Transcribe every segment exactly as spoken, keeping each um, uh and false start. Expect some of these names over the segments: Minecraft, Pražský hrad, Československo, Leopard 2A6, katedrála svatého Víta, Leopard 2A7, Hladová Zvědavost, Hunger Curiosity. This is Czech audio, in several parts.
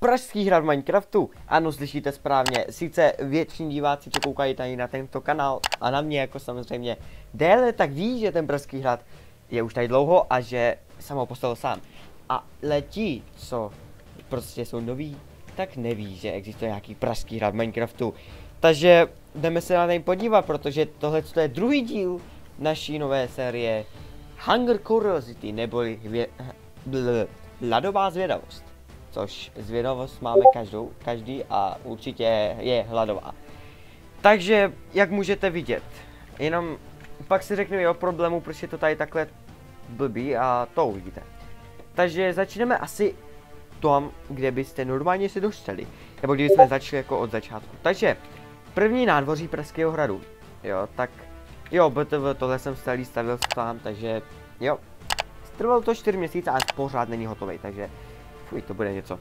Pražský hrad v Minecraftu. Ano, slyšíte správně. Sice většiní diváci, co koukají tady na tento kanál a na mě jako samozřejmě déle, tak ví, že ten Pražský hrad je už tady dlouho a že jsem ho postavil sám. A letí, co prostě jsou noví, tak neví, že existuje nějaký Pražský hrad v Minecraftu. Takže jdeme se na něj podívat, protože tohle je druhý díl naší nové série Hunger Curiosity, neboli hvě... hladová zvědavost. Což zvědavost máme každou, každý a určitě je hladová. Takže, jak můžete vidět, jenom pak si řekneme o problému, proč je to tady takhle blbý a to uvidíte. Takže začneme asi tam, kde byste normálně se dostali, nebo kdybychom začali jako od začátku. Takže, první nádvoří Pražského hradu, jo, tak jo, btv, tohle jsem celý stavil sám, takže jo. Trvalo to čtyři měsíce a pořád není hotový, takže fuj, to bude něco.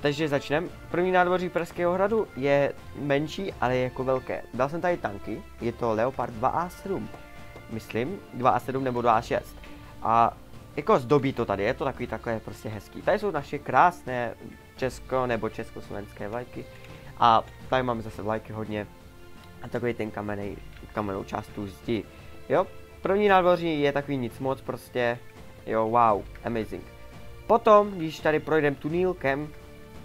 Takže začneme. První nádvoří Pražského hradu je menší, ale je jako velké. Dal jsem tady tanky, je to Leopard dva A sedm, myslím, dva A sedm nebo dva A šest. A jako zdobí to tady, je to takový takové prostě hezký. Tady jsou naše krásné česko nebo československé vlajky. A tady máme zase vlajky hodně. A takový ten kamenej, kamenou část tu zdi. Jo, první nádvoří je takový nic moc prostě. Jo, wow, amazing. Potom, když tady projdeme tunílkem,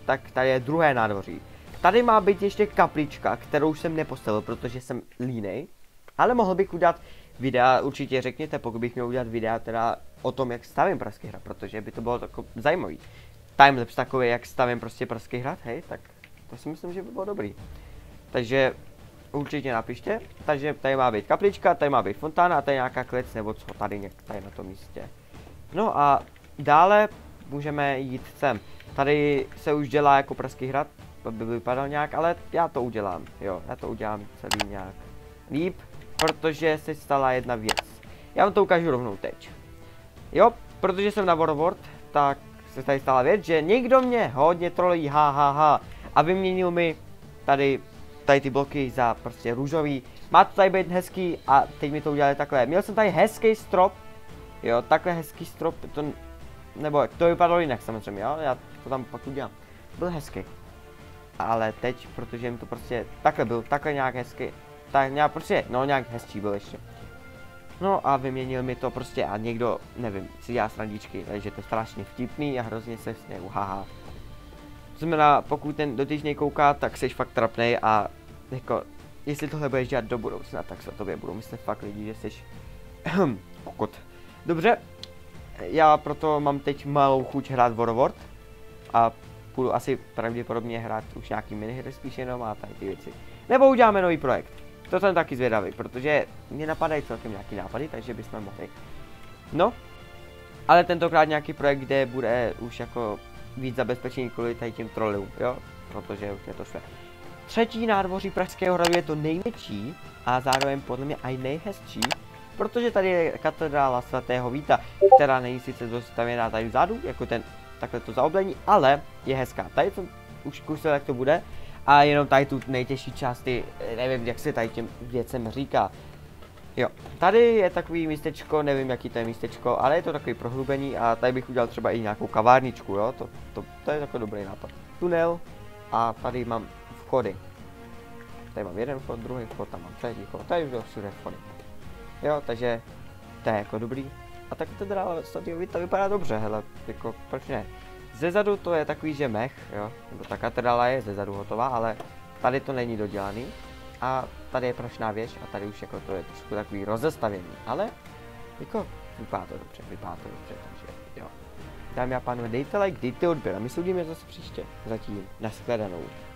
tak tady je druhé nádvoří. Tady má být ještě kaplička, kterou jsem nepostavil, protože jsem línej. Ale mohl bych udělat videa, určitě řekněte, pokud bych měl udělat videa teda o tom, jak stavím Pražský hrad, protože by to bylo tako zajímavý. Timelapse takový, jak stavím prostě Pražský hrad, hej, tak to si myslím, že by bylo dobrý. Takže určitě napište, takže tady má být kaplička, tady má být fontána a tady nějaká klec nebo co tady, nějak, tady na tom místě. No a dále můžeme jít sem. Tady se už dělá jako Pražský hrad, by vypadal nějak, ale já to udělám, jo, já to udělám celý nějak líp, protože se stala jedna věc. Já vám to ukážu rovnou teď. Jo, protože jsem na Warlord, tak se tady stala věc, že někdo mě hodně trolí, ha, ha, ha, a vyměnil mi tady, tady ty bloky za prostě růžový. Má to tady být hezký a teď mi to udělali takhle. Měl jsem tady hezký strop. Jo, takhle hezký strop, to, nebo to vypadalo jinak samozřejmě, jo, já to tam pak udělám. Byl hezký. Ale teď, protože jim to prostě takhle byl, takhle nějak hezký. Tak nějak prostě, no nějak hezčí byl ještě. No a vyměnil mi to prostě a někdo, nevím, si dělá srandičky, že to je strašně vtipný a hrozně se směju, haha. To znamená, pokud ten dotyčný kouká, tak seš fakt trapnej a jako, jestli tohle budeš dělat do budoucna, tak se o tobě budou myslet fakt lidi, že seš pokud. Dobře, já proto mám teď malou chuť hrát Warlord a půjdu asi pravděpodobně hrát už nějaký minihry spíš jenom a tady ty věci. Nebo uděláme nový projekt, to jsem taky zvědavý, protože mě napadají celkem nějaký nápady, takže bychom mohli. No, ale tentokrát nějaký projekt, kde bude už jako víc zabezpečení kvůli tady těm trolům, jo, protože už je to šle. Třetí nádvoří Pražského hradu je to největší a zároveň podle mě i nejhezčí. Protože tady je katedrála svatého Víta, která není sice dostavěná tady vzadu, jako ten takhle to zaoblení, ale je hezká. Tady jsem už kusil, jak to bude. A jenom tady tu nejtěžší části, nevím, jak se tady těm věcem říká. Jo, tady je takový místečko, nevím, jaký to je místečko, ale je to takový prohlubení a tady bych udělal třeba i nějakou kavárničku, jo. To, to, to je takový dobrý nápad. Tunel a tady mám vchody. Tady mám jeden vchod, druhý vchod, tam mám třetí vchod, tady už jsou všude vchody. Jo, takže to je jako dobrý. A tak katedrála svatého Víta vypadá dobře, hele, jako proč ne? Zezadu to je takový, že mech, jo, nebo ta katedrála je zezadu hotová, ale tady to není dodělaný. A tady je prašná věž a tady už jako to je trošku takový rozestavěný, ale jako vypadá to dobře, vypadá to dobře, takže jo. Dámy a pánové, dejte like, dejte odběr a my se uvidíme zase příště. Zatím, nashledanou.